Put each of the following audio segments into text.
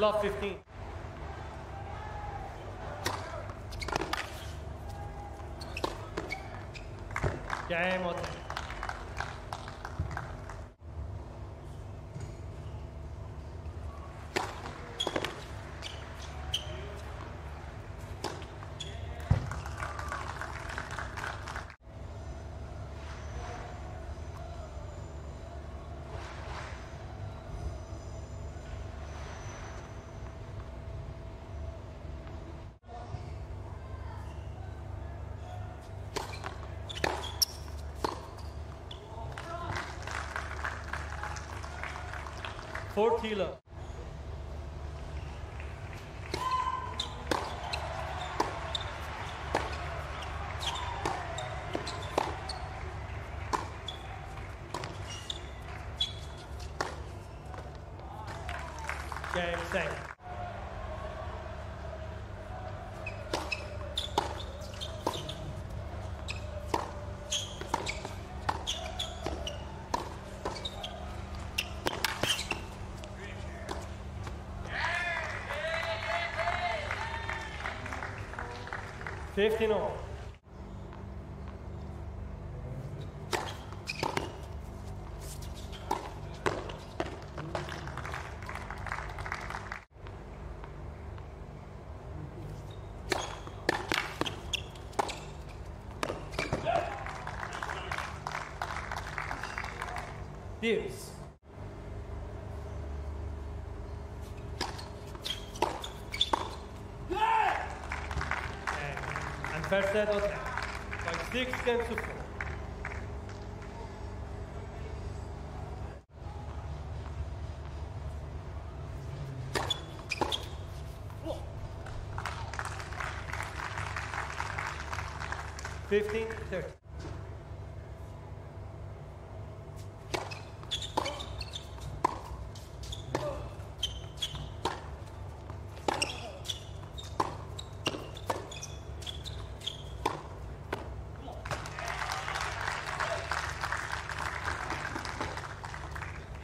Love 15. Game on. Kilo. Game, set. $15 all. Deals. First set, Otte. By 6 games to 4. Whoa. 15-30.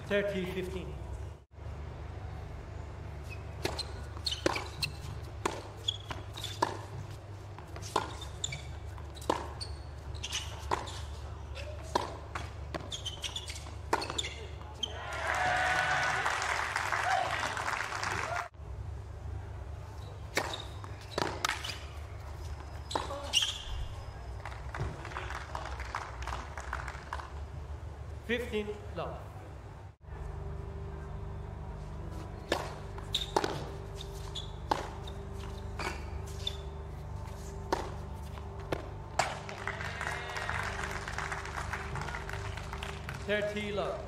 $30-15. $15 love. $30 love.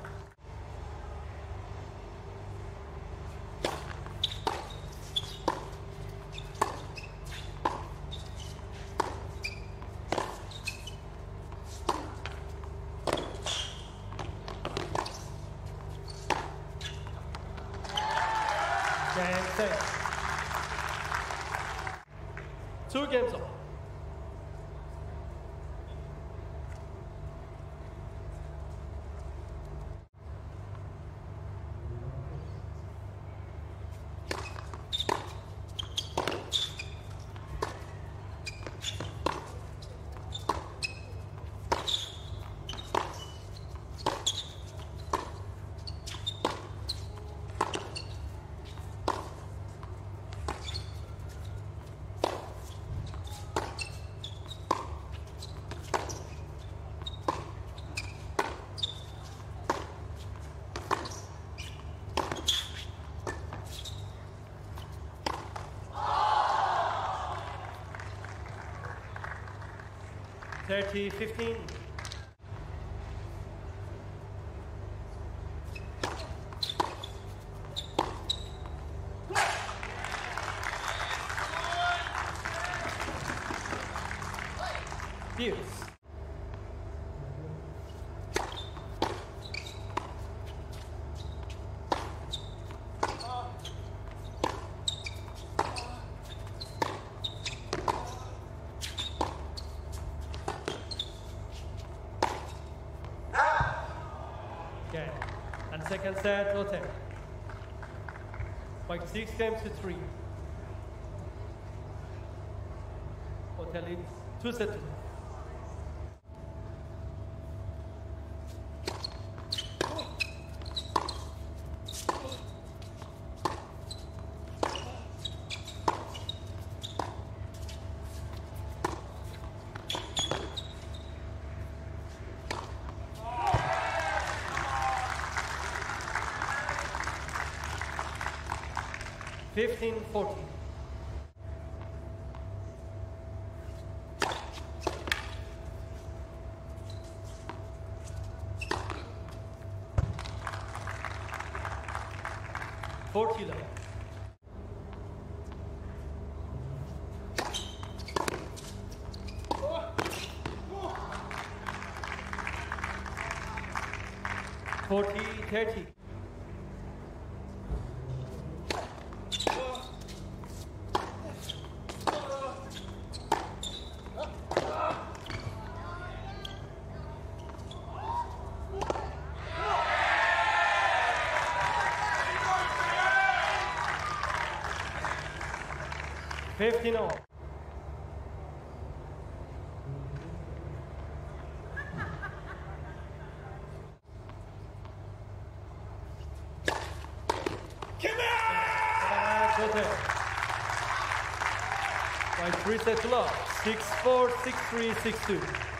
Game, set. 2 games on. $30-15. Deals. Second set, Otte. Bike 6 times to 3. Hotel in 2 set 2. $15.40. $40. $40.30. $15 all. Come on! By 3 sets to love. 6-4, 6-3, 6-2.